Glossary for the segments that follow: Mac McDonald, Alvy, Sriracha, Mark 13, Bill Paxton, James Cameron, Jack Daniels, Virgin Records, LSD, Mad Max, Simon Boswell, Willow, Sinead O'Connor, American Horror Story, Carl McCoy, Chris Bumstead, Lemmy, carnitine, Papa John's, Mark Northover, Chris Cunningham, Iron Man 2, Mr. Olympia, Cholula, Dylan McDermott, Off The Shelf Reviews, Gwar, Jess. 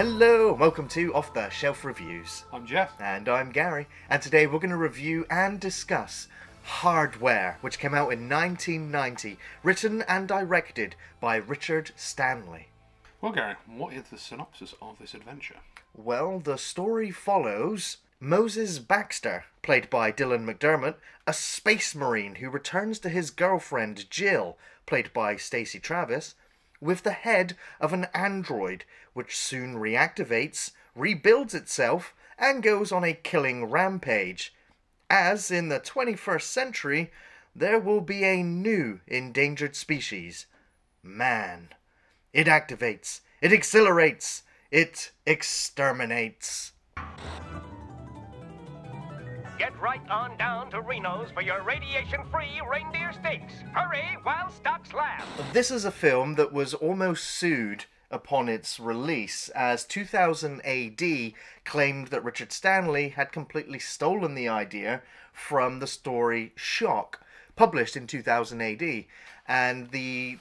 Hello, welcome to Off The Shelf Reviews. I'm Jeff. And I'm Gary. And today we're going to review and discuss Hardware, which came out in 1990, written and directed by Richard Stanley. Well, Gary, what is the synopsis of this adventure? Well, the story follows Moses Baxter, played by Dylan McDermott, a space marine who returns to his girlfriend Jill, played by Stacey Travis, with the head of an android, which soon reactivates, rebuilds itself, and goes on a killing rampage. As in the 21st century, there will be a new endangered species, man. It activates, it accelerates, it exterminates. Get right on down to Reno's for your radiation-free reindeer steaks. Hurry while stocks last. This is a film that was almost sued upon its release, as 2000 AD claimed that Richard Stanley had completely stolen the idea from the story Shock, published in 2000 AD. And the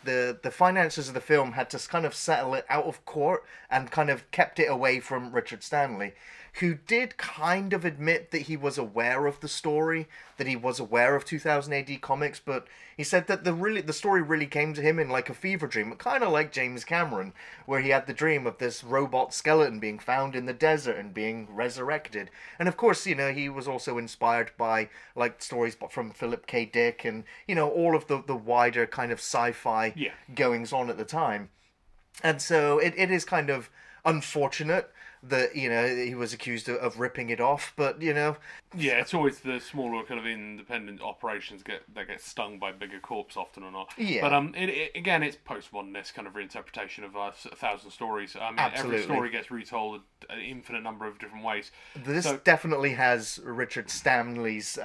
financiers of the film had to kind of settle it out of court and kind of kept it away from Richard Stanley, who did kind of admit that he was aware of the story, that he was aware of 2000 AD comics, but he said that the story really came to him in like a fever dream, kind of like James Cameron, where he had the dream of this robot skeleton being found in the desert and being resurrected. And of course, you know, he was also inspired by like stories from Philip K. Dick and, you know, all of the wider kind of sci-fi goings-on at the time. And so it is kind of unfortunate that, you know, he was accused of ripping it off, but, you know... Yeah, it's always the smaller kind of independent operations that get stung by bigger corps often or not. Yeah. But, again, it's postmodernist kind of reinterpretation of a thousand stories. I mean, Absolutely. Every story gets retold an infinite number of different ways. This definitely has Richard Stanley's,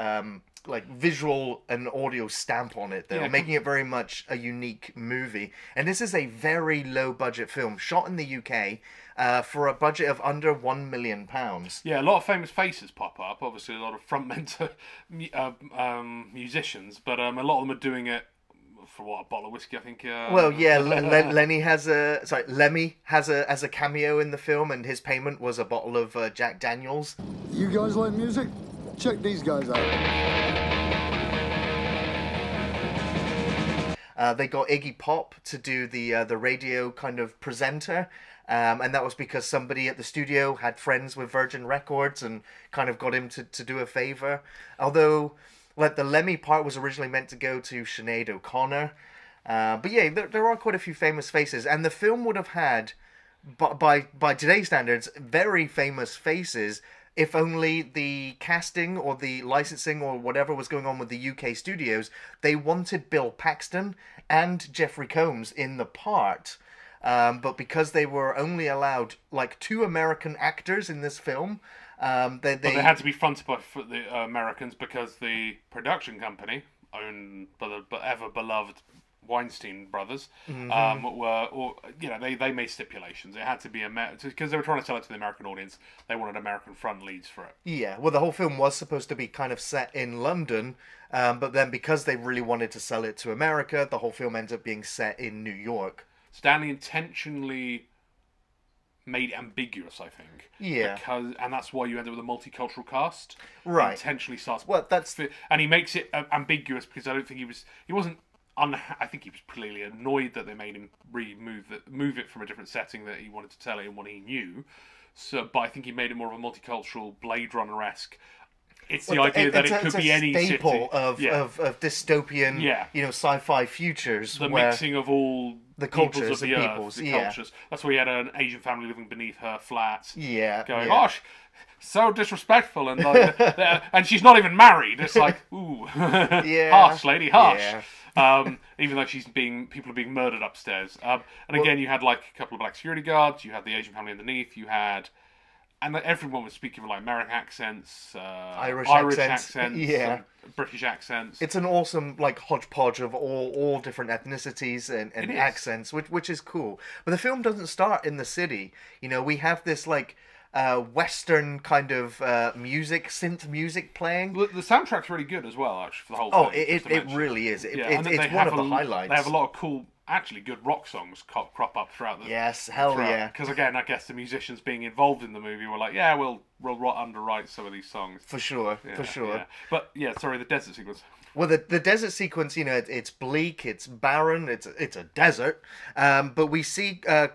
like, visual and audio stamp on it, though, making it very much a unique movie. And this is a very low-budget film, shot in the UK, for a budget of under £1 million. Yeah, a lot of famous faces pop up, obviously a lot of frontmen to musicians, but a lot of them are doing it for what, a bottle of whiskey, I think. Well, yeah, Lemmy has a cameo in the film, and his payment was a bottle of Jack Daniels. You guys like music? Check these guys out. They got Iggy Pop to do the radio kind of presenter, and that was because somebody at the studio had friends with Virgin Records and kind of got him to do a favour. Although, like, the Lemmy part was originally meant to go to Sinead O'Connor. But yeah, there are quite a few famous faces, and the film would have had, by today's standards, very famous faces, if only the casting or the licensing or whatever was going on with the UK studios, they wanted Bill Paxton and Jeffrey Combs in the part. But because they were only allowed, like, 2 American actors in this film... They had to be fronted by the Americans because the production company, owned by the ever-beloved Weinstein brothers, they made stipulations. It had to be because they were trying to sell it to the American audience. They wanted American front leads for it. Yeah, well, the whole film was supposed to be kind of set in London, but then because they really wanted to sell it to America, the whole film ended up being set in New York. Stanley intentionally made ambiguous, I think. Yeah. And that's why you end up with a multicultural cast. Right. He intentionally starts. Well, that's and he makes it ambiguous because I don't think he wasn't. I think he was clearly annoyed that they made him move it from a different setting that he wanted to tell it and what he knew. So, but I think he made it more of a multicultural Blade Runner-esque. It's the idea that it could be any city. It's a staple of dystopian, sci-fi futures. The mixing of all the cultures of the earth, the cultures. That's why you had an Asian family living beneath her flat. Yeah, going, gosh, so disrespectful, and like, and she's not even married. It's like, ooh, harsh lady, harsh. Yeah. Even though people are being murdered upstairs. And again, you had like a couple of black security guards. You had the Asian family underneath. You had, and everyone was speaking with like American accents, Irish accents, British accents. It's an awesome like hodgepodge of all different ethnicities and accents, which is cool. But the film doesn't start in the city. You know, we have this like Western kind of music, synth music playing. The soundtrack's really good as well, actually, for the whole thing. Oh, it really is. It's one of the highlights. They have a lot of cool actually good rock songs crop up throughout the... Yes, hell yeah. Because again, I guess the musicians being involved in the movie were like, yeah, we'll underwrite some of these songs. For sure, yeah, for sure. Yeah. But yeah, sorry, the desert sequence. Well, the desert sequence, you know, it's bleak, it's barren, it's a desert. But we see Carl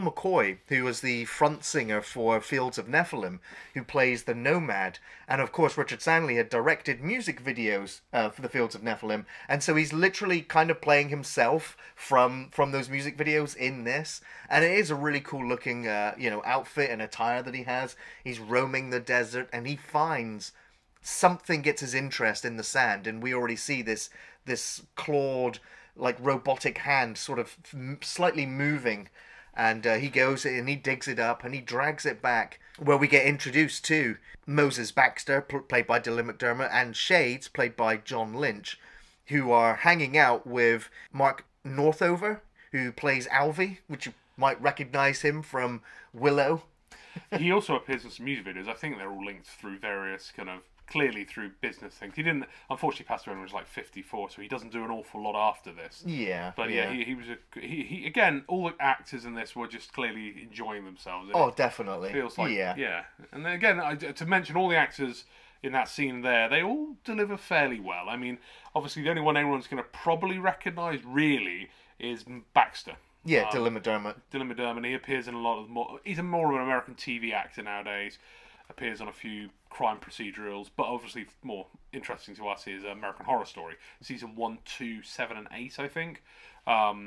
McCoy, who was the front singer for Fields of Nephilim, who plays the Nomad. And of course, Richard Stanley had directed music videos for the Fields of Nephilim. And so he's literally kind of playing himself from those music videos in this. And it is a really cool looking, you know, outfit and attire that he has. He's roaming the desert and he finds... something gets his interest in the sand, and we already see this clawed, like, robotic hand sort of slightly moving, and he goes in and he digs it up and he drags it back, where we get introduced to Moses Baxter, played by Dylan McDermott, and Shades, played by John Lynch, who are hanging out with Mark Northover, who plays Alvy, which you might recognize him from Willow. He also appears in some music videos. I think they're all linked through various kind of... clearly through business things. He didn't... Unfortunately, passed away when he was like 54, so he doesn't do an awful lot after this. Yeah. But yeah, he was... He again, all the actors in this were just clearly enjoying themselves. Oh, definitely. Feels like... Yeah. Yeah. And then again, to mention all the actors in that scene there, they all deliver fairly well. I mean, obviously, the only one anyone's going to probably recognise, really, is Baxter. Yeah, Dylan McDermott. Dylan McDermott. He appears in a lot of... He's more of an American TV actor nowadays. Appears on a few crime procedurals, but obviously more interesting to us is American Horror Story, season 1, 2, 7, and 8, I think. And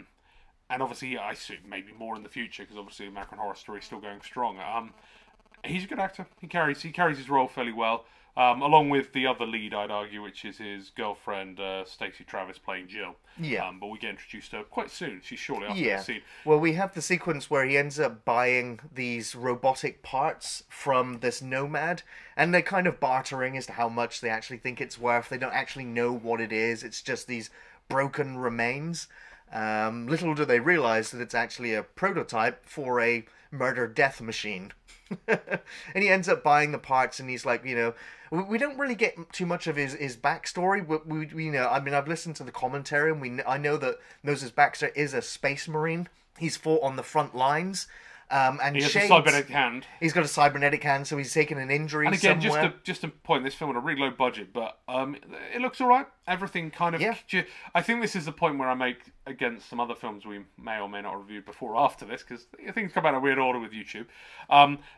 obviously, I assume maybe more in the future, because obviously American Horror Story is still going strong. He's a good actor. He carries his role fairly well, along with the other lead, I'd argue, which is his girlfriend, Stacey Travis, playing Jill. Yeah. But we get introduced to her quite soon. She's shortly after the scene. Well, we have the sequence where he ends up buying these robotic parts from this Nomad, and they're kind of bartering as to how much they actually think it's worth. They don't actually know what it is. It's just these broken remains. Little do they realise that it's actually a prototype for a murder-death machine. And he ends up buying the parts, and he's like, you know, we don't really get too much of his backstory. We, you know, I mean, I've listened to the commentary, and I know that Moses Baxter is a space marine. He's fought on the front lines. And he has Shades, a cybernetic hand. He's got a cybernetic hand, so he's taken an injury somewhere. And again, somewhere. just a point, this film had a really low budget, but it looks all right. Everything kind of... Yeah. I think this is the point where I make against some other films we may or may not review before or after this, because things come out in a weird order with YouTube.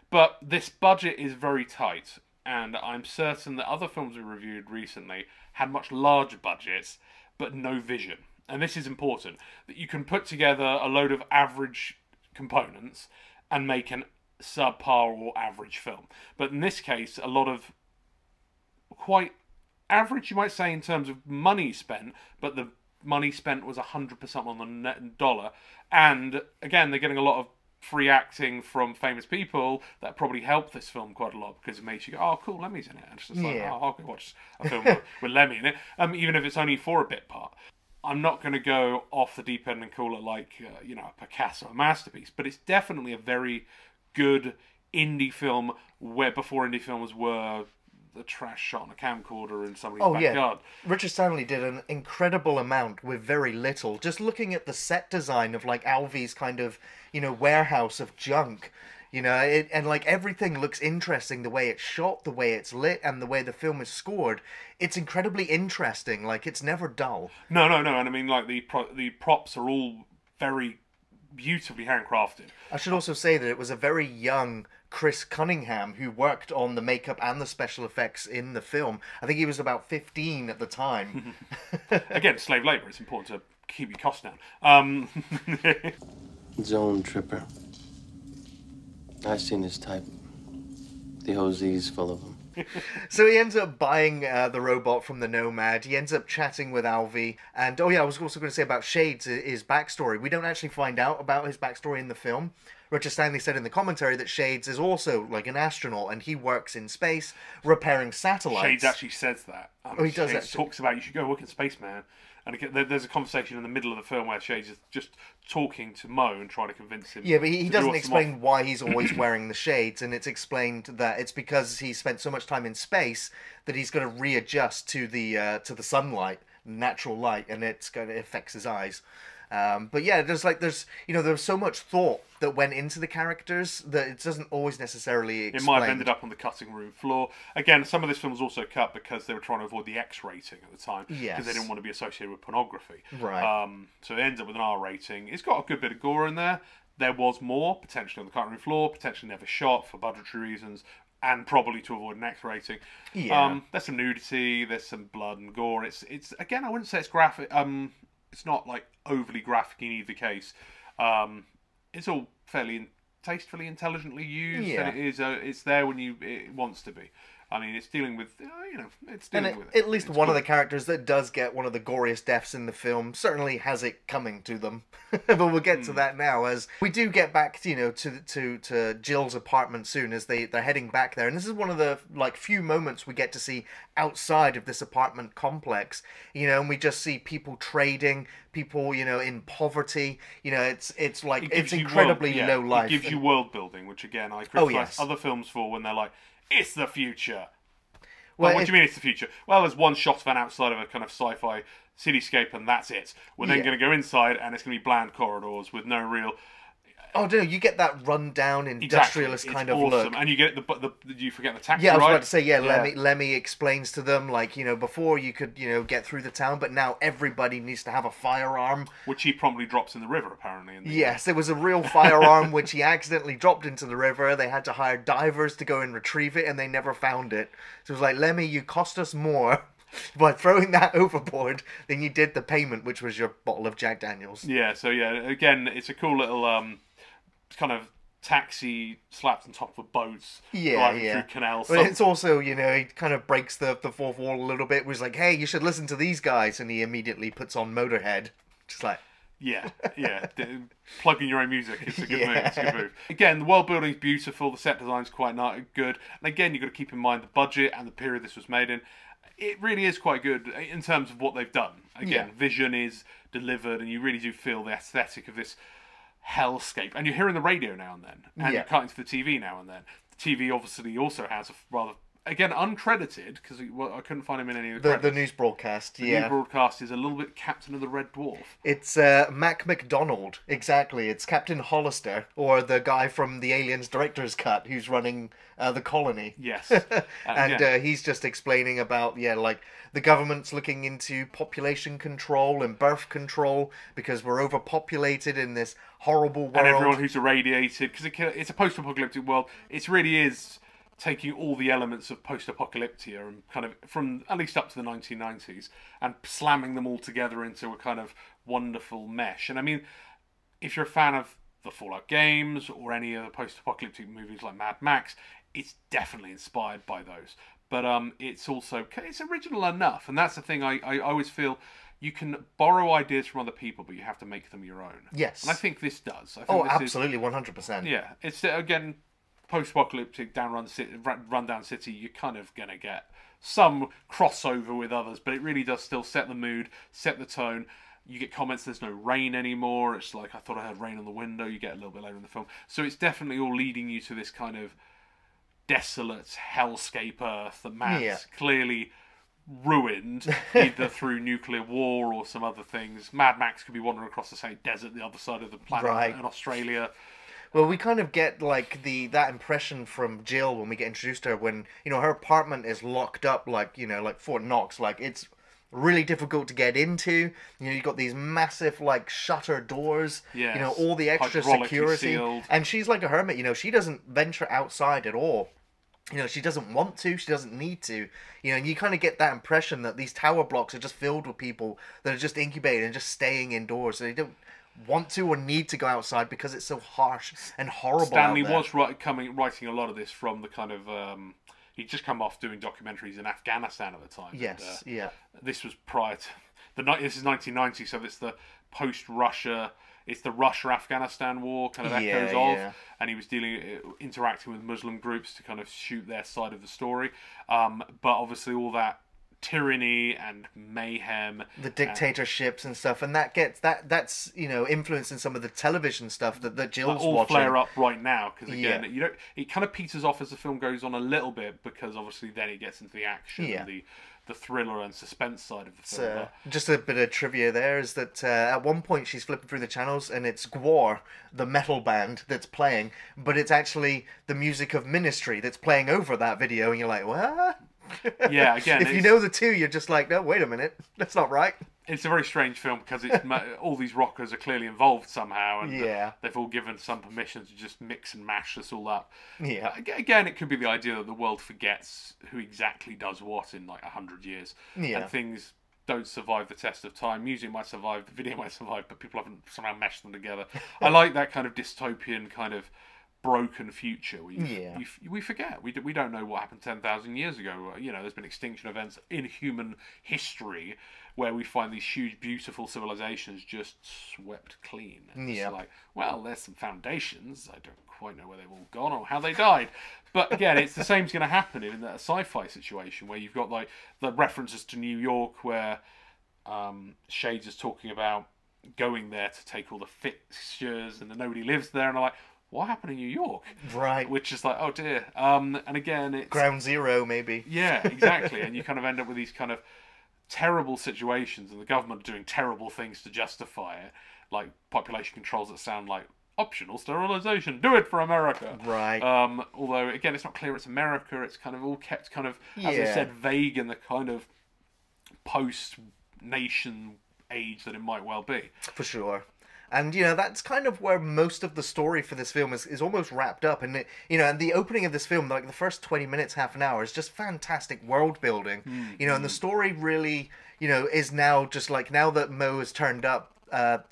But this budget is very tight, and I'm certain that other films we reviewed recently had much larger budgets, but no vision. And this is important, that you can put together a load of average... components and make an subpar or average film. But in this case, a lot of quite average, you might say, in terms of money spent, but the money spent was 100% on the net dollar. And again, they're getting a lot of free acting from famous people that probably helped this film quite a lot, because it makes you go, oh, cool, Lemmy's in it. And it's just like, oh, I'll go watch a film with Lemmy in it, even if it's only for a bit part. I'm not going to go off the deep end and call it like, you know, a Picasso masterpiece, but it's definitely a very good indie film where before indie films were the trash shot on a camcorder in somebody's backyard. Yeah. Richard Stanley did an incredible amount with very little. Just looking at the set design of like Alvy's kind of, you know, warehouse of junk, you know, and like everything looks interesting, the way it's shot, the way it's lit, and the way the film is scored. It's incredibly interesting. Like, it's never dull. No. And I mean, like, the props are all very beautifully handcrafted. I should also say that it was a very young Chris Cunningham who worked on the makeup and the special effects in the film. I think he was about 15 at the time. Again, slave labour. It's important to keep your costs down. Zone tripper. I've seen his type. The OZ's full of them. So he ends up buying the robot from the Nomad. He ends up chatting with Alvy. And, oh yeah, I was also going to say about Shades, his backstory. We don't actually find out about his backstory in the film. Richard Stanley said in the commentary that Shades is also like an astronaut, and he works in space repairing satellites. Shades actually says that. Oh, he does actually. Talks about, you should go work in space, man. And there's a conversation in the middle of the film where Shades is just talking to Mo and trying to convince him. Yeah, but he doesn't explain why he's always wearing the shades, and it's explained that it's because he spent so much time in space that he's going to readjust to the sunlight, natural light, and it's going to affect his eyes. But yeah, there's so much thought that went into the characters that it doesn't always necessarily explain. It might have ended up on the cutting room floor. Again, some of this film was also cut because they were trying to avoid the X rating at the time. Yes. Because they didn't want to be associated with pornography. Right. So it ends up with an R rating. It's got a good bit of gore in there. There was more, potentially on the cutting room floor, potentially never shot for budgetary reasons, and probably to avoid an X rating. Yeah. There's some nudity, there's some blood and gore. It's again, I wouldn't say it's graphic. It's not like overly graphic in either case. It's all fairly tastefully, intelligently used, yeah. And it's there when it wants to be. I mean, it's dealing with, it's dealing with it. At least one of the characters that does get one of the goriest deaths in the film certainly has it coming to them. But we'll get to that now, as we do get back, to Jill's apartment soon, as they're heading back there. And this is one of the, few moments we get to see outside of this apartment complex, and we just see people trading, people, in poverty, it's incredibly low life. It gives you world building, which, again, I criticize other films for when they're like, it's the future. Well, what do you mean it's the future? Well, there's one shot of an outside of a kind of sci-fi cityscape, and that's it. We're then going to go inside, and it's going to be bland corridors with no real... Oh, no, you get that run-down, industrialist kind of look. And you get you forget the taxi ride. Yeah, I was about to say, Lemmy explains to them, before you could, get through the town, but now everybody needs to have a firearm. Which he promptly drops in the river, apparently. Yes, it was a real firearm, which he accidentally dropped into the river. They had to hire divers to go and retrieve it, and they never found it. So it was like, Lemmy, you cost us more by throwing that overboard than you did the payment, which was your bottle of Jack Daniels. Yeah, so, again, it's a cool little... kind of taxi slaps on top of boats, through canals. But it's also, it kind of breaks the fourth wall a little bit. Where he's like, hey, you should listen to these guys. And he immediately puts on Motorhead. Just like... Yeah. Plugging your own music. It's a good move. It's a good move. Again, the world building's beautiful. The set design's quite good. And again, you've got to keep in mind the budget and the period this was made in. It really is quite good in terms of what they've done. Again, vision is delivered, and you really do feel the aesthetic of this... hellscape, and you're hearing the radio now and then, and you're cutting to the TV now and then. The TV obviously also has a rather, again, uncredited, because I couldn't find him in any of the credits. The news broadcast, The news broadcast is a little bit Captain of the Red Dwarf. It's Mac McDonald, exactly. It's Captain Hollister, or the guy from the Aliens director's cut who's running the colony. Yes. And he's just explaining about, the government's looking into population control and birth control because we're overpopulated in this horrible world. And everyone who's irradiated, because it's a post-apocalyptic world. It really is... taking all the elements of post-apocalyptia and kind of from at least up to the 1990s and slamming them all together into a kind of wonderful mesh. And I mean, if you're a fan of the Fallout games or any of the post-apocalyptic movies like Mad Max, it's definitely inspired by those. But it's original enough. And that's the thing I always feel... You can borrow ideas from other people, but you have to make them your own. Yes. And I think this does. Absolutely, 100%. Yeah. It's, again... post-apocalyptic rundown city, you're kind of going to get some crossover with others, but it really does still set the mood, set the tone. You get comments, there's no rain anymore. It's like, I thought I heard rain on the window. You get a little bit later in the film. So it's definitely all leading you to this kind of desolate hellscape earth that man's clearly ruined, either through nuclear war or some other things. Mad Max could be wandering across the same desert the other side of the planet in Australia. Well, we kind of get, that impression from Jill when we get introduced to her when, her apartment is locked up, like Fort Knox. It's really difficult to get into. You've got these massive, shutter doors. Yes. All the extra security. Sealed. And she's like a hermit. She doesn't venture outside at all. She doesn't want to. She doesn't need to. And you kind of get that impression that these tower blocks are just filled with people that are just incubated and just staying indoors. So they don't... want to or need to go outside because it's so harsh and horrible. Stanley was writing a lot of this from the kind of he'd just come off doing documentaries in Afghanistan at the time. Yes, and, this was prior to this is 1990, so it's the post-Russia. It's the Russia-Afghanistan war kind of echoes of, and he was interacting with Muslim groups to kind of shoot their side of the story. But obviously all that. Tyranny and mayhem, the dictatorships and stuff, and that's influencing some of the television stuff that Jill's all watching. Flare up right now because again it kind of peters off as the film goes on a little bit because obviously then it gets into the action and the the thriller and suspense side of the film. So, just a bit of trivia there is that at one point she's flipping through the channels and it's Gwar, the metal band, that's playing, but it's actually the music of Ministry that's playing over that video, and you're like, what? Yeah, again, if you know the two, you're just like, no, wait a minute, that's not right. It's a very strange film because it's all these rockers are clearly involved somehow, and they've all given some permission to just mix and mash this all up. Yeah. Again, it could be the idea that the world forgets who exactly does what in like 100 years, and things don't survive the test of time. Music might survive, the video might survive, but people haven't somehow meshed them together. I like that kind of dystopian kind of broken future. We forget. We don't know what happened 10,000 years ago. You know, there's been extinction events in human history where we find these huge, beautiful civilizations just swept clean. And it's like, well, there's some foundations. I don't quite know where they've all gone or how they died. But again, it's the same's going to happen in that sci-fi situation where you've got like the references to New York where Shades is talking about going there to take all the fixtures and then nobody lives there. And I'm like, what happened in New York? Right. Which is like, oh dear. And again, it's... Ground Zero, maybe. Yeah, exactly. And you kind of end up with these kind of terrible situations, and the government are doing terrible things to justify it, like population controls that sound like optional sterilization. Do it for America. Right. Although, again, it's not clear it's America. It's kind of all kept kind of, as I said, vague in the kind of post-nation age that it might well be. For sure. And, you know, that's kind of where most of the story for this film is almost wrapped up. And, and the opening of this film, like the first 20 minutes, half an hour, is just fantastic world building. And the story really, is now just like, now that Mo has turned up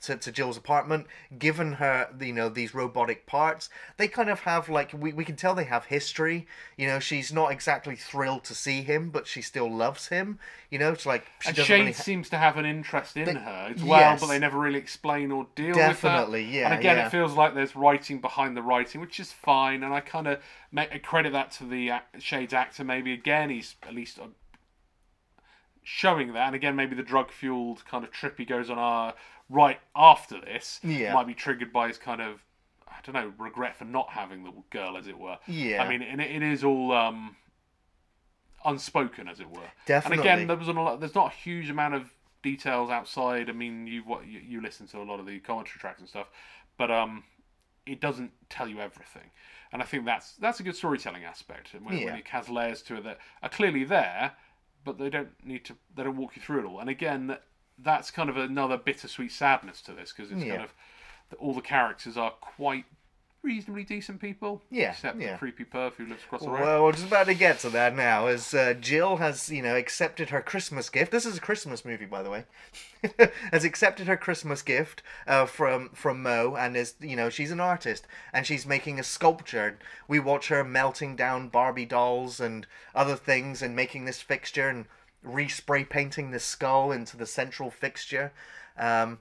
to Jill's apartment, given her, these robotic parts, they kind of have, like, we can tell they have history. She's not exactly thrilled to see him, but she still loves him. It's like... And Shade really seems to have an interest in her as well, but they never really explain or deal with that. Definitely, yeah. And again, it feels like there's writing behind the writing, which is fine, and I kind of credit that to the Shade's actor, maybe. Again, he's at least... showing that, and again, maybe the drug-fueled kind of trip he goes on right after this might be triggered by his kind of, I don't know, regret for not having the girl, as it were. Yeah. I mean, and it is all unspoken, as it were. Definitely. And again, there's not a huge amount of details outside. I mean, you listen to a lot of the commentary tracks and stuff, but it doesn't tell you everything. And I think that's a good storytelling aspect, when it has layers to it that are clearly there, but they don't need to. They don't walk you through it all. And again, that's kind of another bittersweet sadness to this, because it's kind of all the characters are quite reasonably decent people. Yeah, except the creepy perv who lives across the road. Well, we're just about to get to that now. As Jill has, accepted her Christmas gift. This is a Christmas movie, by the way. Has accepted her Christmas gift from Mo, and is she's an artist and she's making a sculpture. We watch her melting down Barbie dolls and other things and making this fixture and re-spray painting the skull into the central fixture. And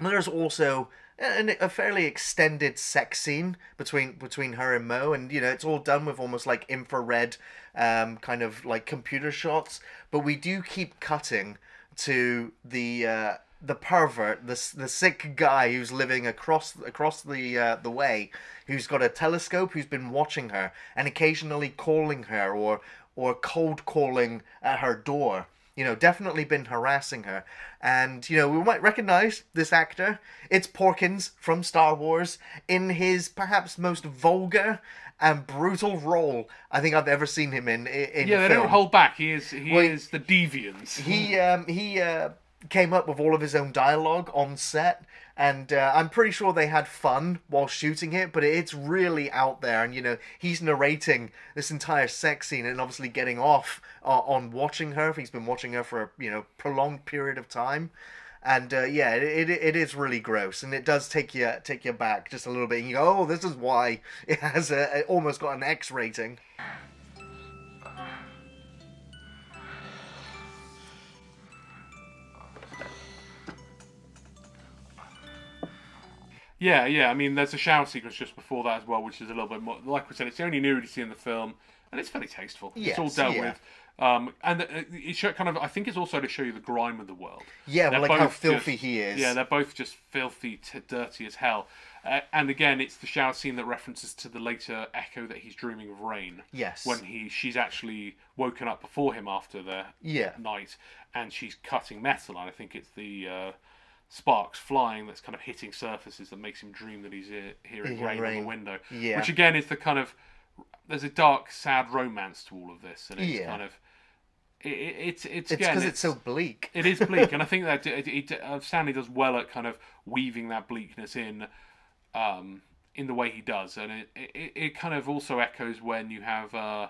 there's also a fairly extended sex scene between her and Mo, and it's all done with almost like infrared kind of like computer shots. But we do keep cutting to the pervert, the sick guy who's living across the way, who's got a telescope, who's been watching her and occasionally calling her or cold calling at her door. Definitely been harassing her. And, we might recognise this actor. It's Porkins from Star Wars in his perhaps most vulgar and brutal role I think I've ever seen him in film. They don't hold back. He is the deviant. He came up with all of his own dialogue on set, and I'm pretty sure they had fun while shooting it, but it's really out there. And he's narrating this entire sex scene and obviously getting off on watching her. He's been watching her for a prolonged period of time, and it is really gross, and it does take you back just a little bit. And you go, oh, this is why it has it almost got an X rating. Yeah, I mean, there's a shower sequence just before that as well, which is a little bit more... Like we said, it's the only nudity in the film, and it's fairly tasteful. Yes, it's all dealt with. And it's kind of, I think it's also to show you the grime of the world. Yeah, well, like how filthy he is. Yeah, they're both just filthy, dirty as hell. And again, it's the shower scene that references to the later echo that he's dreaming of rain. Yes. When she's actually woken up before him after the night, and she's cutting metal, and I think it's the sparks flying that's kind of hitting surfaces that makes him dream that he's hearing rain on the window. Yeah. Which again is the kind of, there's a dark, sad romance to all of this, and it's kind of... It's because it's so bleak. It is bleak, and I think that Stanley does well at kind of weaving that bleakness in the way he does, and it kind of also echoes when you have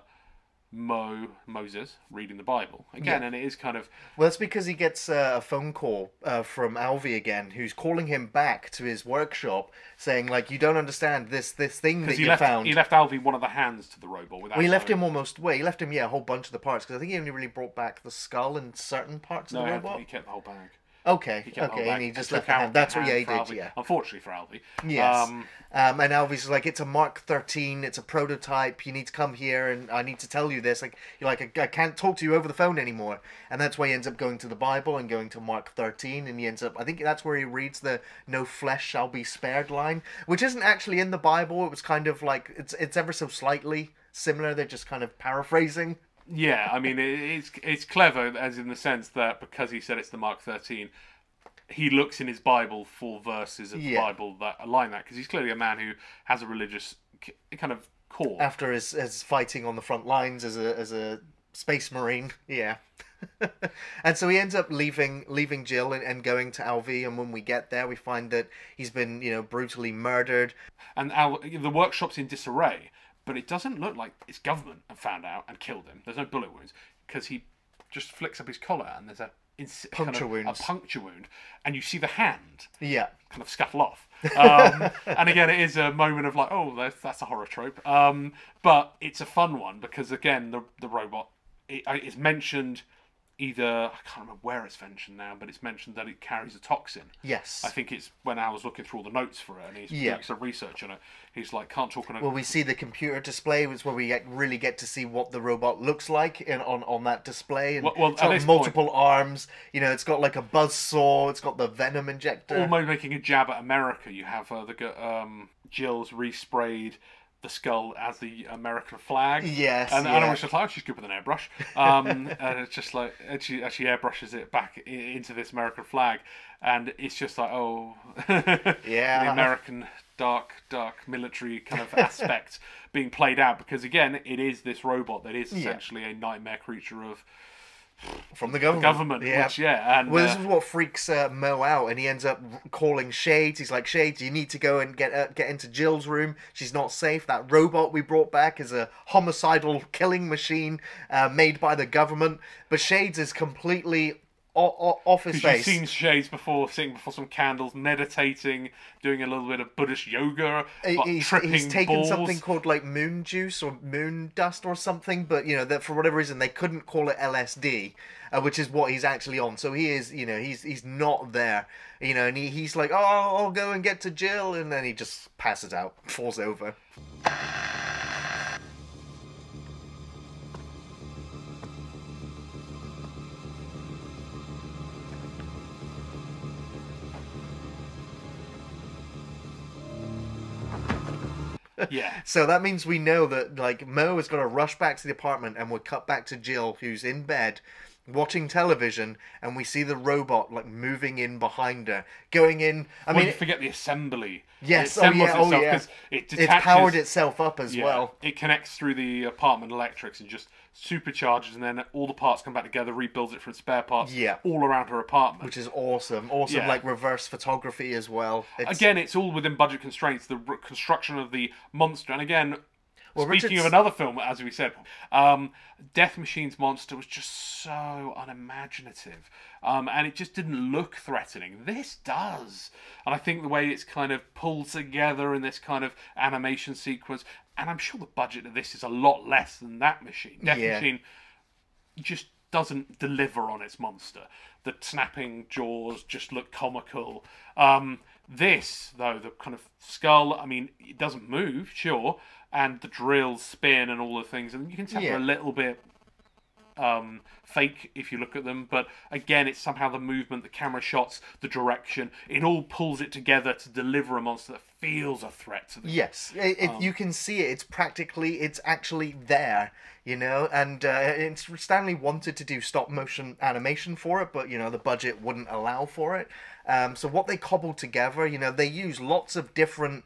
Moses reading the Bible again, and it is kind of that's because he gets a phone call from Alvy again, who's calling him back to his workshop, saying like, you don't understand this thing that you found. He left Alvy one of the hands to the robot. Without he left him a whole bunch of the parts, because I think he only really brought back the skull and certain parts of the robot. He kept the whole bag. Okay, and he just left out. That's what he did, unfortunately for Alvy. Yes. And Alvy's like, it's a Mark 13, it's a prototype, you need to come here, and I need to tell you this. Like, you're like, I can't talk to you over the phone anymore. And that's why he ends up going to the Bible and going to Mark 13, and he ends up, I think that's where he reads the "no flesh shall be spared" line, which isn't actually in the Bible. It was kind of like, it's ever so slightly similar, they're just kind of paraphrasing. Yeah, I mean, it's clever, as in the sense that because he said it's the Mark 13, he looks in his Bible for verses of the Bible that align that, because he's clearly a man who has a religious kind of core. After his fighting on the front lines as a space marine, and so he ends up leaving Jill and going to Alvy, and when we get there, we find that he's been brutally murdered, and the workshop's in disarray. But it doesn't look like it's government and found out and killed him. There's no bullet wounds, because he just flicks up his collar and there's a puncture wound, and you see the hand kind of scuttle off. And again, it is a moment of like, oh, that's a horror trope. But it's a fun one, because again, the robot is mentioned. Either, I can't remember where it's mentioned now, but it's mentioned that it carries a toxin. Yes. I think it's when I was looking through all the notes for it, and he's doing some research on it. He's like, can't talk on it. Well, we see the computer display, which is where we really get to see what the robot looks like on that display. And it's got multiple arms. It's got like a buzzsaw. It's got the venom injector. Almost making a jab at America. You have Jill's resprayed the skull as the American flag. Yes. And I was just like, oh, she's good with an airbrush. And it's just like, and she airbrushes it back into this American flag. And it's just like, oh. The American dark military kind of aspect being played out. Because again, it is this robot that is essentially a nightmare creature from the government. This is what freaks Mo out, and he ends up calling Shades. He's like, Shades, you need to go and get into Jill's room. She's not safe. That robot we brought back is a homicidal killing machine made by the government. But Shades is completely off his face. You've seen Shades before, sitting before some candles, meditating, doing a little bit of Buddhist yoga, he's taken balls. Something called like moon juice or moon dust or something, but that for whatever reason they couldn't call it LSD, which is what he's actually on. So he is, he's not there, and he's like, oh, I'll go and get to Jill, and then he just passes out, falls over. Yeah. So that means we know that like Mo has got to rush back to the apartment, and we'll cut back to Jill, who's in bed watching television, and we see the robot like moving in behind her, going in. You forget the assembly. Yes. It powered itself up as well. It connects through the apartment electrics and just supercharges, and then all the parts come back together, rebuilds it from spare parts all around her apartment, which is awesome. Like reverse photography as well. It's all within budget constraints, the construction of the monster. And again, speaking of another film, as we said, Death Machine's monster was just so unimaginative, and it just didn't look threatening. This does, and I think the way it's kind of pulled together in this kind of animation sequence, and I'm sure the budget of this is a lot less than that machine. Death Machine just doesn't deliver on its monster. The snapping jaws just look comical. This, though, the kind of skull, it doesn't move, sure, and the drills spin and all the things, and you can tell they're a little bit fake if you look at them, but again, it's somehow the movement, the camera shots, the direction, it all pulls it together to deliver a monster that feels a threat to them. Yes, you can see it. It's practically, it's actually there, you know, and Stanley wanted to do stop motion animation for it, but, you know, the budget wouldn't allow for it. So what they cobbled together, you know, they use lots of different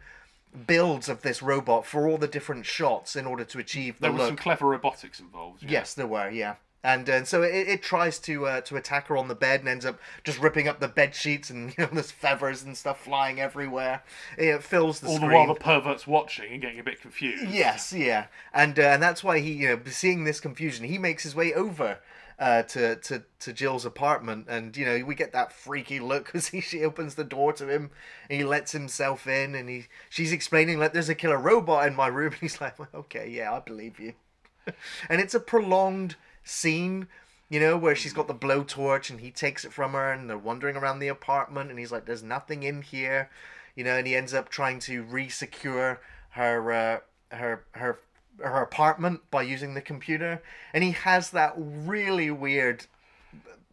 builds of this robot for all the different shots in order to achieve the look. There were some clever robotics involved. Yeah. Yes, there were, yeah. And so it tries to attack her on the bed and ends up just ripping up the bed sheets, and you know, there's feathers and stuff flying everywhere. It fills the screen. All the while the pervert's watching and getting a bit confused. Yes, yeah, and that's why he, you know, seeing this confusion, he makes his way over to Jill's apartment, and you know, we get that freaky look because she opens the door to him and he lets himself in, and she's explaining like there's a killer robot in my room, and he's like, well, okay, yeah, I believe you. And it's a prolonged scene, you know, where she's got the blowtorch and he takes it from her, and they're wandering around the apartment, and he's like, there's nothing in here, you know, and he ends up trying to re-secure her her apartment by using the computer, and he has that really weird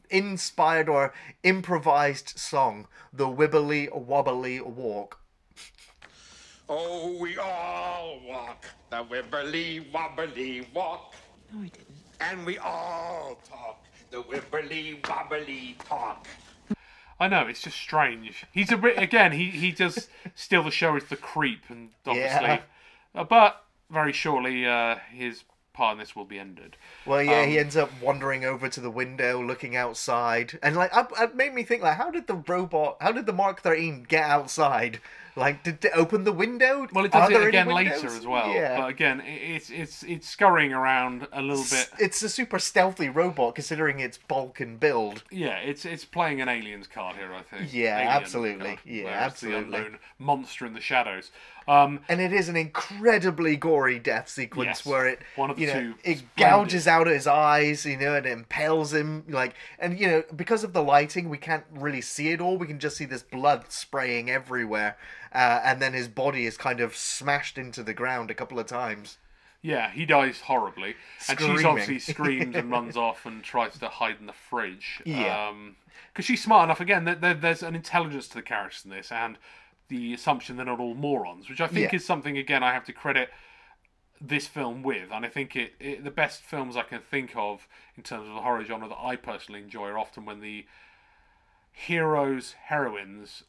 inspired or improvised song, the Wibbly Wobbly Walk. Oh, we all walk the Wibbly Wobbly Walk. No, I didn't. And we all talk the Wibbly Wobbly Talk. I know, it's just strange. He's a bit, again, he does steal the show as the creep, and obviously but very shortly, his part in this will be ended. Well, yeah, he ends up wandering over to the window, looking outside, and like, it made me think, like, how did the Mark 13 get outside? Like, did it open the window? Well, it does it again later as well. Yeah. But again, it's scurrying around a little bit. It's a super stealthy robot considering its bulk and build. Yeah, it's playing an Aliens card here, I think. Yeah, absolutely. Yeah, absolutely. The unknown monster in the shadows. And it is an incredibly gory death sequence where it, one of the two, it gouges out his eyes, you know, and it impales him, like, and you know, because of the lighting, we can't really see it all. We can just see this blood spraying everywhere, and then his body is kind of smashed into the ground a couple of times. Yeah, he dies horribly, and she obviously screams and runs off and tries to hide in the fridge. Yeah, because she's smart enough. Again, there's an intelligence to the characters in this, and the assumption they're not all morons, which I think is something, again, I have to credit this film with. And I think the best films I can think of in terms of the horror genre that I personally enjoy are often when the heroes, heroines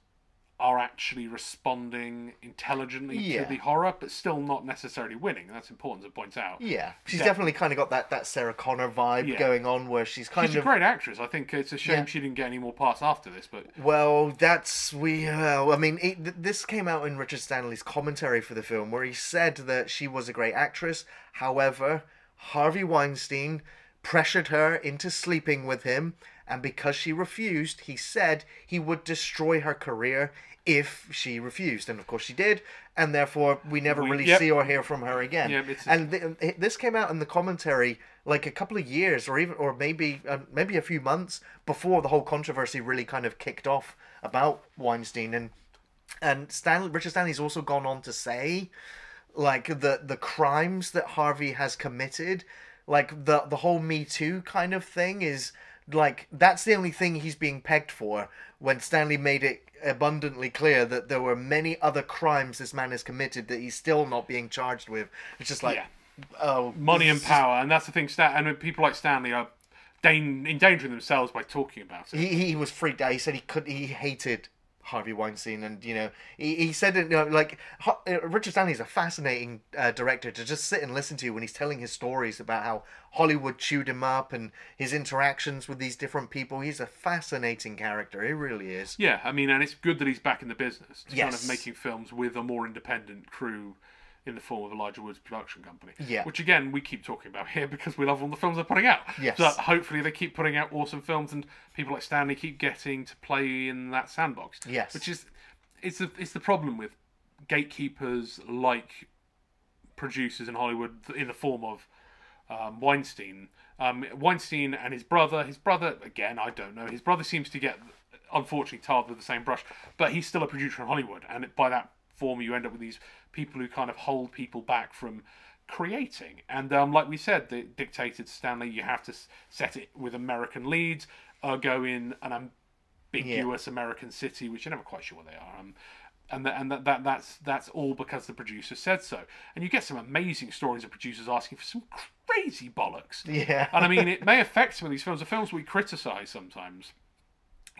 are actually responding intelligently to the horror, but still not necessarily winning. That's important to point out. Yeah. She's definitely kind of got that Sarah Connor vibe going on, where she's she's a great actress. I think it's a shame she didn't get any more parts after this, but... Well, I mean, this came out in Richard Stanley's commentary for the film, where he said that she was a great actress. However, Harvey Weinstein pressured her into sleeping with him, and because she refused, he said he would destroy her career if she refused. And of course she did, and therefore we never really see or hear from her again. Yep, this came out in the commentary like a couple of years, or maybe a few months before the whole controversy really kind of kicked off about Weinstein. And Richard Stanley's also gone on to say, like, the crimes that Harvey has committed, like the whole Me Too kind of thing is... Like, that's the only thing he's being pegged for, when Stanley made it abundantly clear that there were many other crimes this man has committed that he's still not being charged with. It's just like, oh... Money and power, and that's the thing, and people like Stanley are endangering themselves by talking about it. He was freaked out. He said he hated Harvey Weinstein, and, you know, he said, you know, like, Richard Stanley is a fascinating director to just sit and listen to when he's telling his stories about how Hollywood chewed him up and his interactions with these different people. He's a fascinating character. He really is. Yeah, I mean, and it's good that he's back in the business. Yes. Kind of making films with a more independent crew in the form of Elijah Wood's production company. Yeah. Which, again, we keep talking about here because we love all the films they're putting out. Yes. So hopefully they keep putting out awesome films, and people like Stanley keep getting to play in that sandbox. Yes. Which is... It's the problem with gatekeepers like producers in Hollywood in the form of Weinstein. Weinstein and his brother... His brother, again, I don't know. His brother seems to get, unfortunately, tarred with the same brush. But he's still a producer in Hollywood. And by that form, you end up with these people who kind of hold people back from creating. And like we said, they dictated to Stanley, you have to set it with American leads, go in an ambiguous American city, which you're never quite sure what they are. And that's all because the producer said so. And you get some amazing stories of producers asking for some crazy bollocks. Yeah. And I mean, it may affect some of these films. The films we criticise sometimes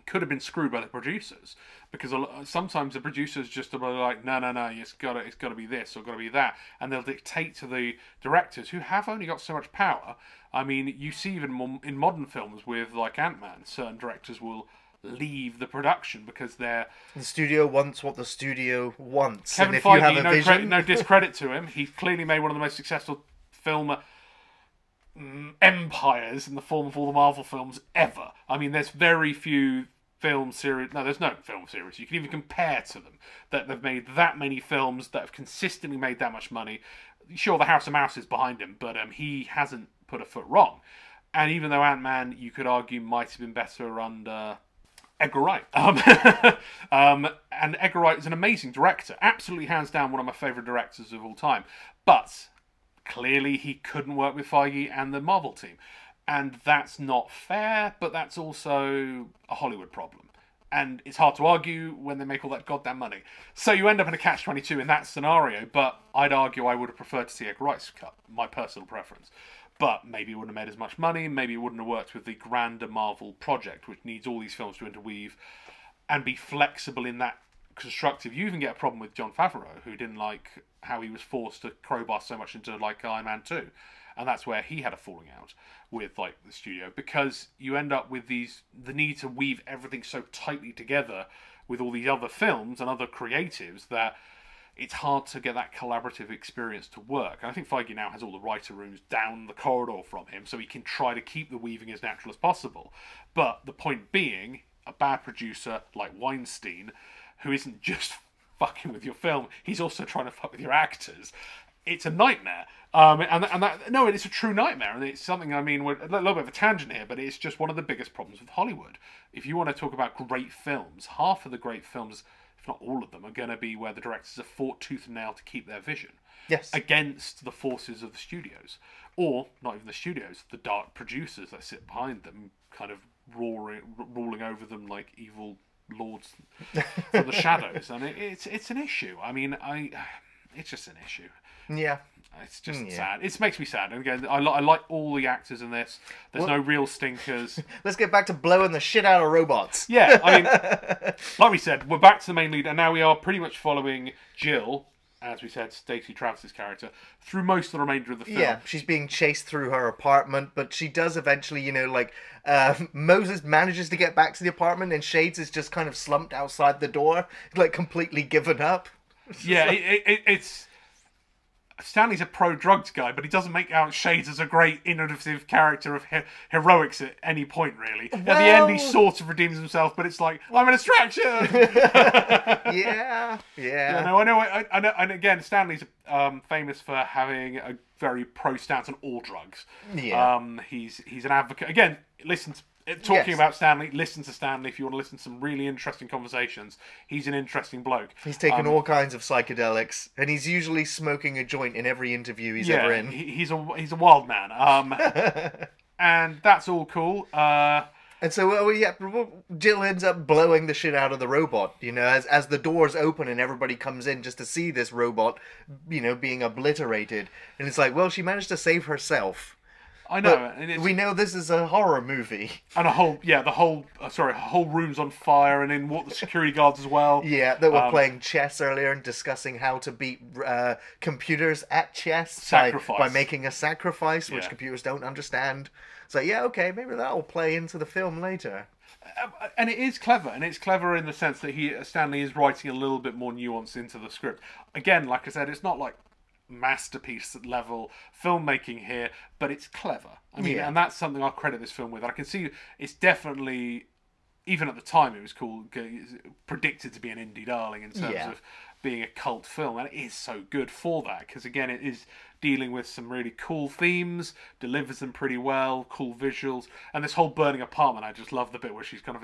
could have been screwed by the producers, because sometimes the producers just are like, no, it's got to be this or got to be that, and they'll dictate to the directors, who have only got so much power. I mean, you see even more in modern films with like Ant-Man, certain directors will leave the production because the studio wants what the studio wants. Kevin Feige, no discredit to him, he clearly made one of the most successful film empires in the form of all the Marvel films ever. I mean, there's very few film series. No, there's no film series you can even compare to them that they've made that many films that have consistently made that much money. Sure, the House of Mouse is behind him, but he hasn't put a foot wrong. And even though Ant-Man, you could argue, might have been better under Edgar Wright. And Edgar Wright is an amazing director. Absolutely, hands down, one of my favourite directors of all time. But clearly he couldn't work with Feige and the Marvel team. And that's not fair, but that's also a Hollywood problem. And it's hard to argue when they make all that goddamn money. So you end up in a catch-22 in that scenario, but I'd argue I would have preferred to see Edgar Wright's cut, my personal preference. But maybe it wouldn't have made as much money, maybe it wouldn't have worked with the grander Marvel project, which needs all these films to interweave and be flexible in that constructive. You even get a problem with Jon Favreau, who didn't like how he was forced to crowbar so much into like Iron Man 2. And that's where he had a falling out with like the studio, because you end up with the need to weave everything so tightly together with all these other films and other creatives that it's hard to get that collaborative experience to work. And I think Feige now has all the writer rooms down the corridor from him, so he can try to keep the weaving as natural as possible. But the point being, a bad producer like Weinstein, who isn't just fucking with your film, he's also trying to fuck with your actors. It's a nightmare. It's a true nightmare. And it's something, I mean, we're a little bit of a tangent here, but it's just one of the biggest problems with Hollywood. If you want to talk about great films, half of the great films, if not all of them, are going to be where the directors are fought tooth and nail to keep their vision. Yes. Against the forces of the studios. Or, not even the studios, the dark producers that sit behind them, kind of ruling over them like evil lords from the shadows. And it's an issue. I mean, it's just an issue. Yeah. It's just sad. It makes me sad. And again, I like all the actors in this. There's no real stinkers. Let's get back to blowing the shit out of robots. Yeah, I mean, like we said, we're back to the main lead, and now we are pretty much following Jill, as we said, Stacey Travis's character, through most of the remainder of the film. Yeah, she's being chased through her apartment, but she does eventually, Moses manages to get back to the apartment, and Shades is just kind of slumped outside the door, like completely given up. Yeah, it's... Stanley's a pro-drugs guy, but he doesn't make out Shades as a great, innovative character of heroics at any point, really. Well, at the end, he sort of redeems himself, but it's like, I'm a distraction! Yeah. I know. And again, Stanley's famous for having a very pro stance on all drugs. Yeah. He's an advocate. Again, talking about Stanley, listen to Stanley if you want to listen to some really interesting conversations. He's an interesting bloke. He's taken all kinds of psychedelics, and he's usually smoking a joint in every interview he's ever in. He's a wild man. And that's all cool. And so Jill ends up blowing the shit out of the robot, as the doors open and everybody comes in just to see this robot, being obliterated. And it's like, well, she managed to save herself. I know. We know this is a horror movie. And the whole room's on fire, and in walk the security guards as well. Yeah, they were playing chess earlier and discussing how to beat computers at chess by making a sacrifice, which computers don't understand. So maybe that'll play into the film later. And it is clever, in the sense that Stanley is writing a little bit more nuance into the script. Again, like I said, it's not like masterpiece level filmmaking here, but it's clever. And that's something I'll credit this film with. I can see it's definitely, even at the time, it was predicted to be an indie darling in terms of being a cult film, and it is so good for that, because again it is dealing with some really cool themes, delivers them pretty well, cool visuals, and this whole burning apartment, I just love the bit where she's kind of,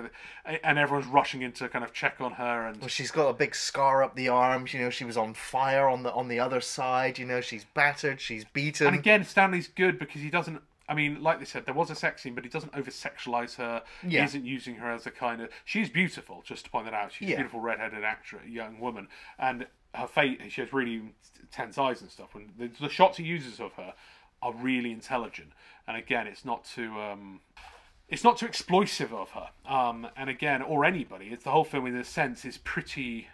and everyone's rushing in to kind of check on her, and well, she's got a big scar up the arm, you know, she was on fire on the other side, you know, she's battered, she's beaten. And again, Stanley's good because he doesn't, I mean, like they said, there was a sex scene, but he doesn't over-sexualise her. Yeah. He isn't using her as a kind of... She's beautiful, just to point that out. She's a beautiful red-headed actress, young woman. And her face, she has really tense eyes and stuff. And the shots he uses of her are really intelligent. And again, it's not too... it's not too exploitive of her. And again, or anybody. It's the whole film, in a sense, is pretty...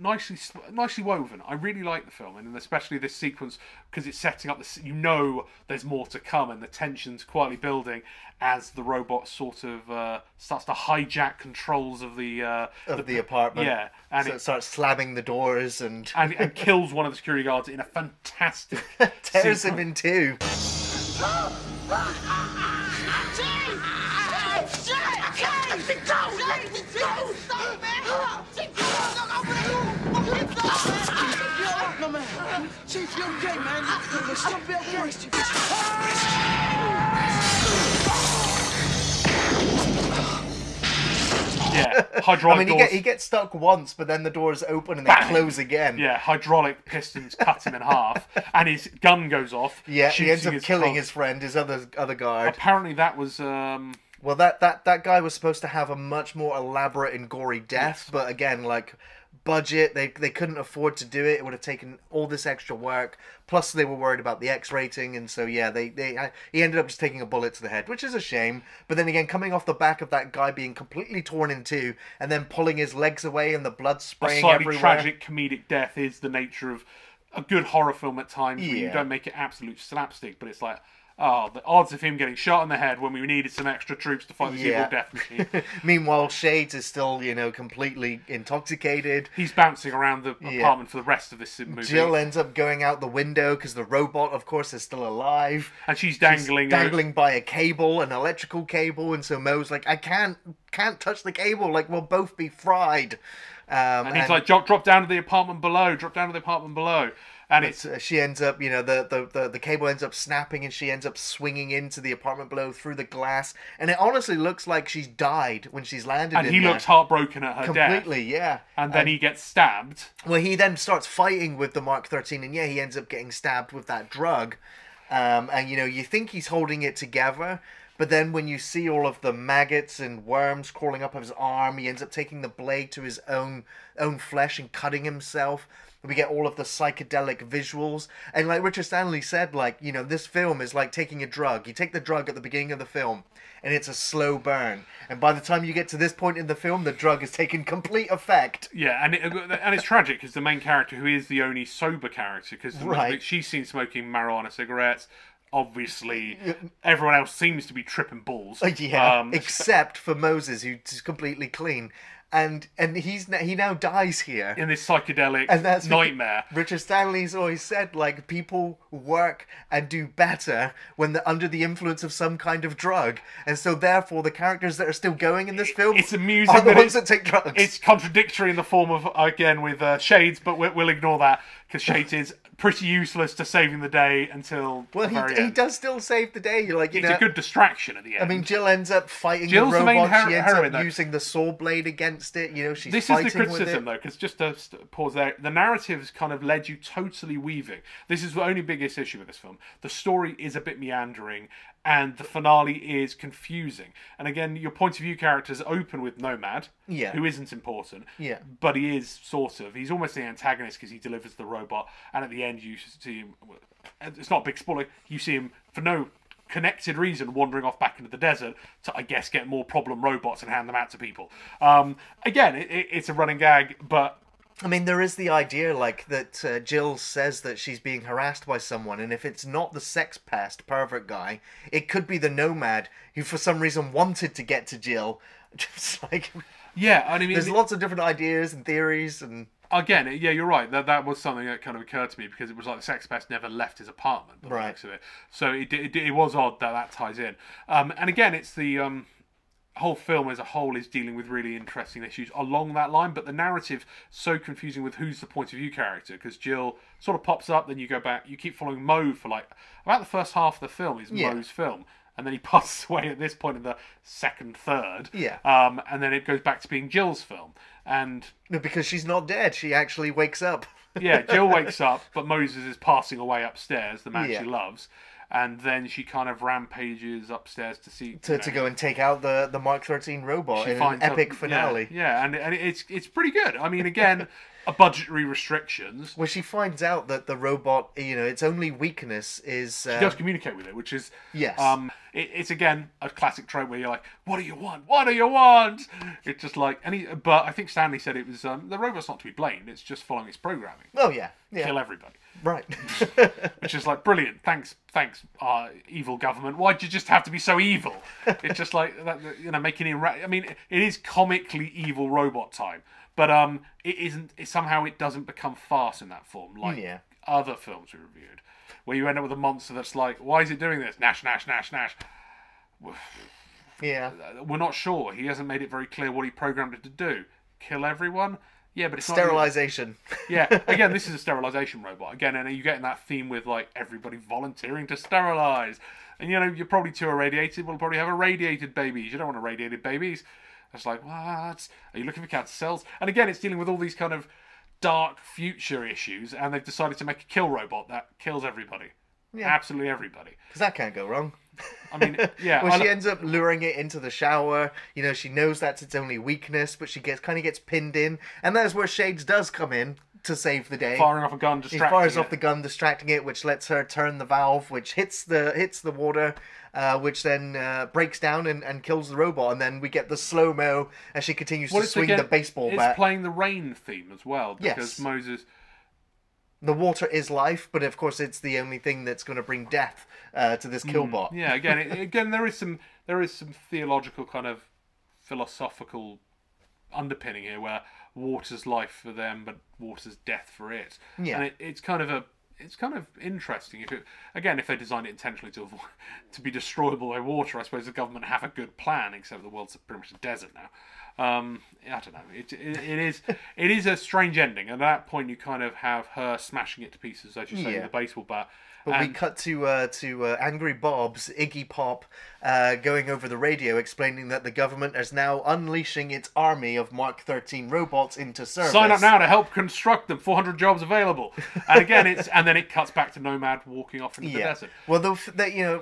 Nicely woven. I really like the film, and especially this sequence, because it's setting up the, you know, there's more to come, and the tension's quietly building as the robot sort of starts to hijack controls of the apartment. Yeah, and so it starts slamming the doors and kills one of the security guards in a fantastic tears sequence. Him in two. Chief, you're okay, man. Stop being arrested. Yeah, hydraulic. I mean, he gets stuck once, but then the doors open and they close again. Yeah, hydraulic pistons cut him in half, and his gun goes off. Yeah, he ends up killing his friend, his other guard. Apparently, that was. Well, that guy was supposed to have a much more elaborate and gory death, yes. But again, like. Budget, they couldn't afford to do it. It would have taken all this extra work. Plus, they were worried about the X rating, and so yeah, he ended up just taking a bullet to the head, which is a shame. But then again, coming off the back of that guy being completely torn in two, and then pulling his legs away, and the blood spraying everywhere. A slightly tragic comedic death is the nature of a good horror film at times. Yeah. Where you don't make it absolute slapstick, but it's like. Oh, the odds of him getting shot in the head when we needed some extra troops to fight this evil death machine. Meanwhile, Shades is still, you know, completely intoxicated. He's bouncing around the apartment for the rest of this movie. Jill ends up going out the window because the robot, of course, is still alive. And she's dangling by a cable, an electrical cable, and so Mo's like, I can't touch the cable, like, we'll both be fried. And he's like, drop down to the apartment below, drop down to the apartment below. And she ends up, you know, the cable ends up snapping, and she ends up swinging into the apartment below through the glass. And it honestly looks like she's died when she's landed. And he looks heartbroken at her death. Completely, yeah. And then he gets stabbed. Well, he then starts fighting with the Mark 13, and yeah, he ends up getting stabbed with that drug. And you know, you think he's holding it together. But then when you see all of the maggots and worms crawling up his arm, he ends up taking the blade to his own flesh and cutting himself. We get all of the psychedelic visuals. And like Richard Stanley said, like, you know, this film is like taking a drug. You take the drug at the beginning of the film, and it's a slow burn. And by the time you get to this point in the film, the drug has taken complete effect. Yeah, and it's tragic, because the main character, who is the only sober character, because she's seen smoking marijuana cigarettes. Obviously, everyone else seems to be tripping balls. Yeah, except for Moses, who's completely clean. And he now dies here in this psychedelic nightmare. Richard Stanley's always said, like, people work and do better when they're under the influence of some kind of drug, and so therefore the characters that are still going in this film are the ones that take drugs. It's contradictory in the form of, again, with Shades, but we'll ignore that, because Shades is pretty useless to saving the day until the very end. He does still save the day. Like, you know, it's a good distraction at the end. I mean, Jill ends up fighting the robot. She ends up using the saw blade against it. You know, she's fighting with it. This is the criticism, though, because just to pause there, the narrative has kind of led you totally weaving. This is the only biggest issue with this film. The story is a bit meandering, and the finale is confusing. And again, your point of view characters open with Nomad, who isn't important, but he is sort of. He's almost the antagonist because he delivers the robot, and at the end you see him, it's not a big spoiler, you see him for no connected reason wandering off back into the desert to, I guess, get more problem robots and hand them out to people. Again, it's a running gag, but... I mean, there is the idea, like, that Jill says that she's being harassed by someone, and if it's not the sex pest pervert guy, it could be the Nomad who, for some reason, wanted to get to Jill. Just like... Yeah, I mean... There's lots of different ideas and theories and... Again, yeah, you're right. That was something that kind of occurred to me, because it was like the sex pest never left his apartment. Right. So it was odd that ties in. And again, it's the... whole film as a whole is dealing with really interesting issues along that line, but the narrative so confusing with who's the point of view character, because Jill sort of pops up, then you go back, you keep following Moe for like about the first half of the film is Moe's film, and then he passes away at this point in the second third, and then it goes back to being Jill's film, and because she's not dead, she actually wakes up. Yeah, Jill wakes up, but Moses is passing away upstairs, the man she loves. And then she kind of rampages upstairs to see to go and take out the Mark 13 robot in an epic finale. Yeah, and it's pretty good. I mean, again, budgetary restrictions. Where she finds out that the robot, you know, its only weakness is she does communicate with it, which is it's again a classic trope where you're like, what do you want? What do you want? It's just like But I think Stanley said it was the robot's not to be blamed. It's just following its programming. Oh yeah. Kill everybody. Right. Which is like, brilliant. Thanks, evil government. Why'd you just have to be so evil? It's just like, that, you know, making it... I mean, it is comically evil robot time, but it isn't... somehow it doesn't become farce in that form, like other films we reviewed, where you end up with a monster that's like, why is it doing this? Nash, Nash, Nash, Nash. Yeah. We're not sure. He hasn't made it very clear what he programmed it to do. Kill everyone? Yeah, but it's sterilization. Again, this is a sterilization robot. Again, and you getting that theme with like everybody volunteering to sterilize, and you know you're probably too irradiated. We'll probably have irradiated babies. You don't want irradiated babies. It's like, what? Are you looking for cancer cells? And again, it's dealing with all these kind of dark future issues, and they've decided to make a kill robot that kills everybody. Yeah. Absolutely everybody. Because that can't go wrong. I mean, yeah. Well, she ends up luring it into the shower. You know, she knows that's its only weakness, but she gets pinned in, and that's where Shades does come in to save the day. Firing off a gun, distracting it. He fires off the gun, distracting it, which lets her turn the valve, which hits the water, which then breaks down and kills the robot. And then we get the slow mo as she continues to swing the baseball bat. It's playing the rain theme as well, because Moses. The water is life, but of course it's the only thing that's going to bring death to this killbot. Yeah, again, there is some theological kind of philosophical underpinning here, where water's life for them, but water's death for it. Yeah, and it's kind of interesting. If they designed it intentionally to be destroyable by water, I suppose the government have a good plan. Except the world's pretty much a desert now. I don't know. It is a strange ending. At that point, you kind of have her smashing it to pieces, as you say, with the baseball bat. But we cut to Angry Bob's Iggy Pop going over the radio, explaining that the government is now unleashing its army of Mark 13 robots into service. Sign up now to help construct them. 400 jobs available. And again, and then it cuts back to Nomad walking off into the desert. Well,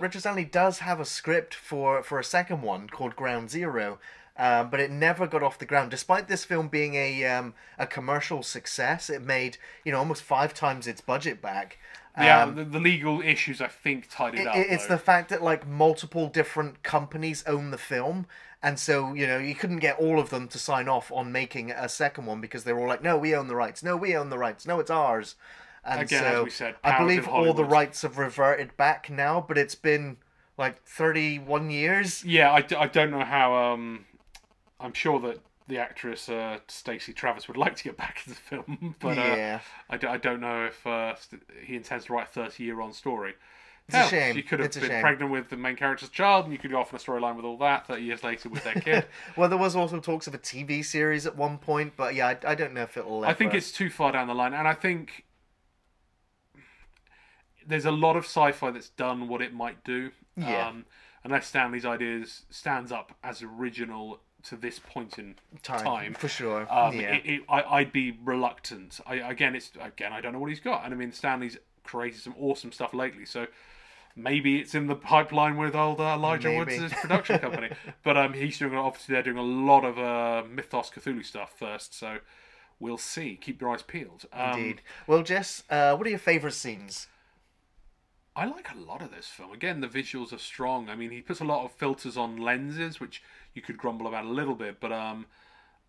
Richard Stanley does have a script for a second one called Ground Zero. But it never got off the ground. Despite this film being a commercial success, it made almost 5 times its budget back. The legal issues, I think, tied it up. It's the fact that like multiple different companies own the film, and so you couldn't get all of them to sign off on making a second one because they were all like, "No, we own the rights. No, we own the rights. No, it's ours." And again, so, as we said, I believe all the rights have reverted back now, but it's been like 31 years. Yeah, I don't know how. I'm sure that the actress Stacey Travis would like to get back in the film, but I don't know if he intends to write a 30-year-on story. It's a shame. She could have been pregnant with the main character's child, and you could go off on a storyline with all that 30 years later with their kid. Well, there was also talks of a TV series at one point, but I don't know if it'll ever... I think it's too far down the line, and I think there's a lot of sci-fi that's done what it might do, unless Stanley's ideas stands up as original... to this point in time for sure. I'd be reluctant. I don't know what he's got, and I mean Stanley's created some awesome stuff lately, so maybe it's in the pipeline with old Elijah Woods' production company. But they're doing a lot of Mythos Cthulhu stuff first, so we'll see. Keep your eyes peeled. Indeed. Well, Jess, what are your favourite scenes? I like a lot of this film. Again, the visuals are strong. I mean, he puts a lot of filters on lenses, which you could grumble about a little bit, but I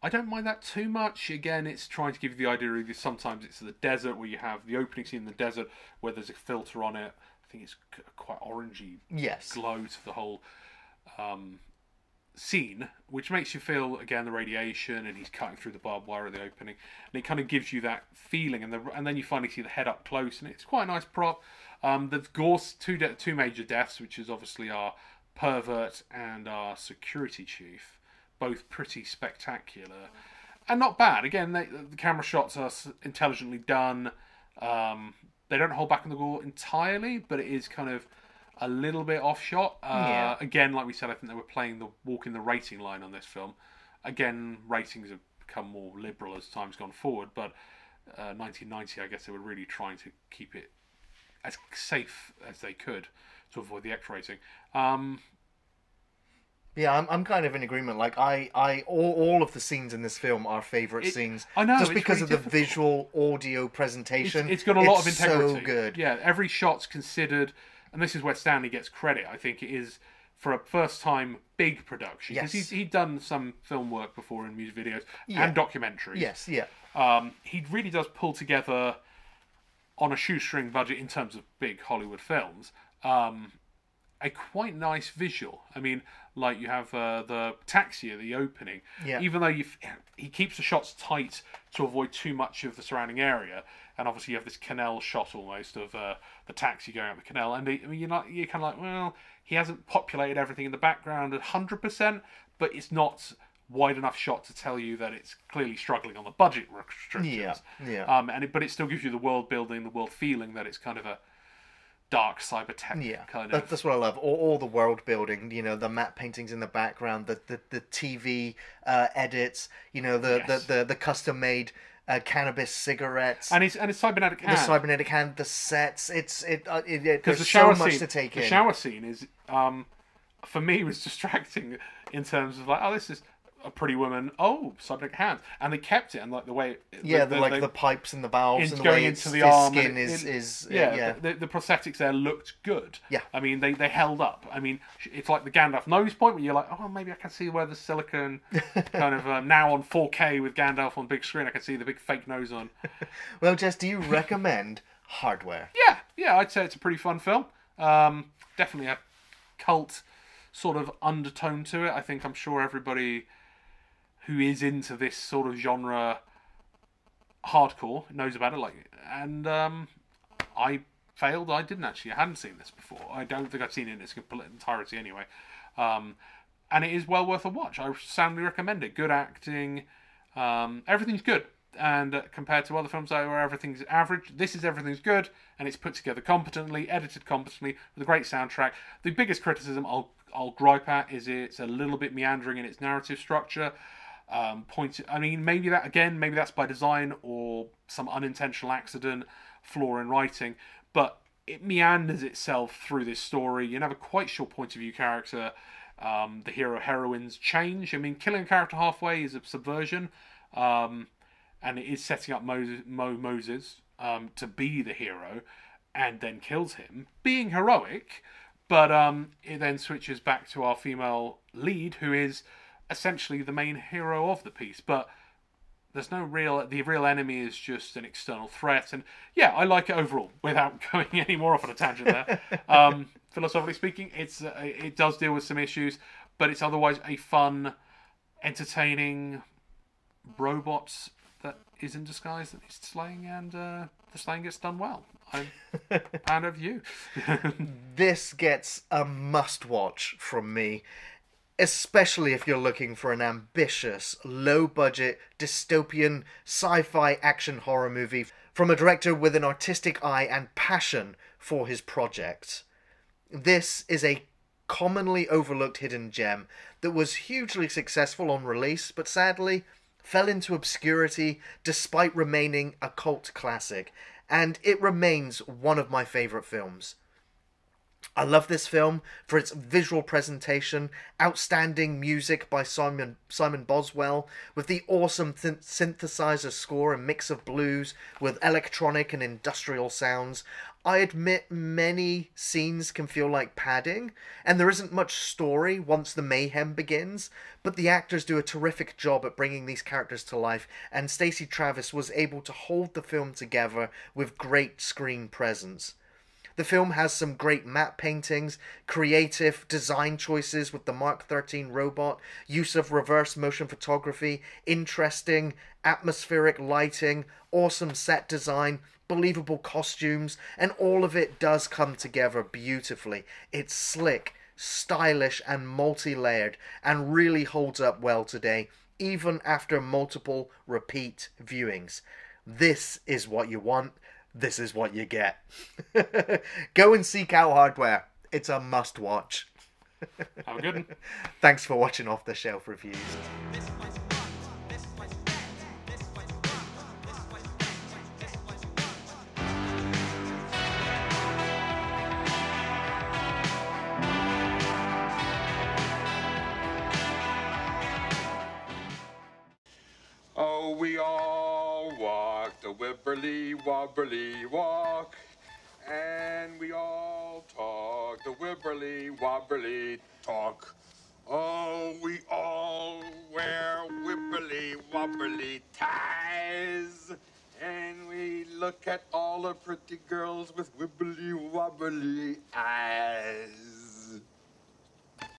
don't mind that too much. Again, it's trying to give you the idea of sometimes it's the desert where you have the opening scene in the desert where there's a filter on it. I think it's quite orangey glow to the whole scene, which makes you feel, again, the radiation, and he's cutting through the barbed wire at the opening, and it kind of gives you that feeling, and then you finally see the head up close, and it's quite a nice prop. They've caused two major deaths, which is obviously our pervert and our security chief. both pretty spectacular and not bad. Again, the camera shots are intelligently done. They don't hold back on the gore entirely, but it is kind of a little bit off shot. Yeah. Again, like we said, I think they were playing the walking the rating line on this film. Again, ratings have become more liberal as time's gone forward, but 1990, I guess they were really trying to keep it as safe as they could to avoid the X rating. Yeah, I'm kind of in agreement. Like, all of the scenes in this film are favourite scenes. I know, just because of the visual audio presentation. It's got a lot of integrity. It's so good. Yeah, every shot's considered, and this is where Stanley gets credit. I think it is for a first time big production, because he'd done some film work before in music videos and documentaries. Yes, yeah. He really does pull together on a shoestring budget in terms of big Hollywood films. A quite nice visual. I mean, like you have the taxi at the opening. Yeah. Even though he keeps the shots tight to avoid too much of the surrounding area, and obviously you have this canal shot almost of the taxi going up the canal. And you're kind of like, well, he hasn't populated everything in the background 100%, but it's not wide enough shot to tell you that it's clearly struggling on the budget restrictions. Yeah, yeah. But it still gives you the world building, the world feeling that it's kind of a dark cyber tech kind of. That's what I love. All the world building, the matte paintings in the background, the TV edits, the custom made cannabis cigarettes, and his cybernetic hand. The cybernetic hand, the sets. There's so much to take in. The shower scene is, for me, was distracting in terms of like, oh, this is a pretty woman. Oh, cybernetic hand, and they kept it, and like the way the pipes and the valves and the way into the arm skin is The prosthetics there looked good. Yeah, I mean they held up. I mean it's like the Gandalf nose point where you're like, oh, maybe I can see where the silicone kind of now on 4K with Gandalf on big screen, I can see the big fake nose on. Well, Jess, do you recommend Hardware? Yeah, I'd say it's a pretty fun film. Definitely a cult sort of undertone to it. I think I'm sure everybody who is into this sort of genre hardcore knows about it. I failed. I hadn't seen this before. I don't think I've seen it in its complete entirety anyway. And it is well worth a watch. I soundly recommend it. Good acting. Everything's good. And compared to other films where everything's average, this is everything's good, and it's put together competently, edited competently, with a great soundtrack. The biggest criticism I'll gripe at is it's a little bit meandering in its narrative structure. Maybe that's by design or some unintentional accident, flaw in writing, but it meanders itself through this story. You never quite sure point of view character. The hero heroines change. I mean, killing a character halfway is a subversion, and it is setting up Moses to be the hero, and then kills him, being heroic. But it then switches back to our female lead, who is essentially the main hero of the piece. But there's no the real enemy is just an external threat. And yeah, I like it overall, without going any more off on a tangent there. Philosophically speaking, it does deal with some issues, but it's otherwise a fun, entertaining robot that is in disguise that he's slaying, and the slaying gets done well. I'm proud of you. This gets a must-watch from me, especially if you're looking for an ambitious, low-budget, dystopian, sci-fi action horror movie from a director with an artistic eye and passion for his project. This is a commonly overlooked hidden gem that was hugely successful on release, but sadly fell into obscurity despite remaining a cult classic, and it remains one of my favourite films. I love this film for its visual presentation, outstanding music by Simon Boswell, with the awesome synthesizer score and mix of blues with electronic and industrial sounds. I admit many scenes can feel like padding, and there isn't much story once the mayhem begins, but the actors do a terrific job at bringing these characters to life, and Stacey Travis was able to hold the film together with great screen presence. The film has some great matte paintings, creative design choices with the Mark 13 robot, use of reverse motion photography, interesting atmospheric lighting, awesome set design, believable costumes, and all of it does come together beautifully. It's slick, stylish and multi-layered, and really holds up well today, even after multiple repeat viewings. This is what you want. This is what you get. Go and seek out Hardware. It's a must-watch. Have a good one. Thanks for watching Off The Shelf Reviews. Oh, we all walk the wibbly wobbly walk, and we all talk the wibbly wobbly talk. Oh, we all wear wibbly wobbly ties, and we look at all the pretty girls with wibbly wobbly eyes.